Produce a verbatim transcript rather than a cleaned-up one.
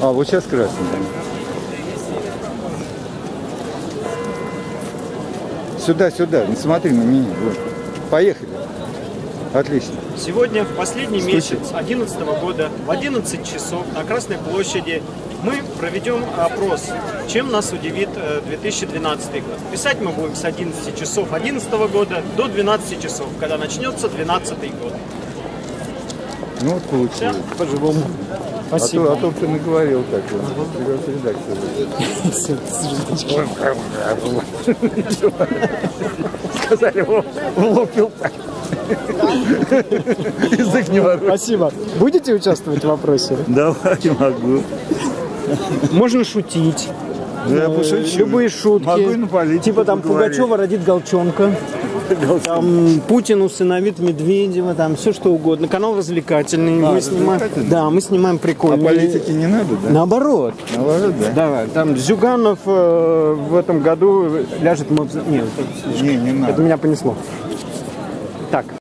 А, вот сейчас красный. Сюда, сюда, не смотри на меня. Вот. Поехали. Отлично. Сегодня, в последний Слушайте. месяц две тысячи одиннадцатого года, в одиннадцать часов на Красной площади мы проведем опрос, чем нас удивит две тысячи двенадцатый год. Писать мы будем с одиннадцати часов одиннадцатого года до двенадцати часов, когда начнется двенадцатый год. Ну вот получилось. Да? По-живому. Спасибо. А то, а то ты наговорил так вот. Сказали, улупил так. Язык не могу. Спасибо. Будете участвовать в вопросе? Давай, могу. Можно шутить. Да, я пошучу. Любые шутки. Могу и напалить. Типа там Пугачёва родит Галчонка. Там Путин усыновит Медведева, там все что угодно. Канал развлекательный. А, мы снимаем, да, мы снимаем прикольные. А политики не надо, да? Наоборот. Наоборот, да. Давай. Там Зюганов э, в этом году ляжет моб... Нет, не, не надо. Это меня понесло. Так.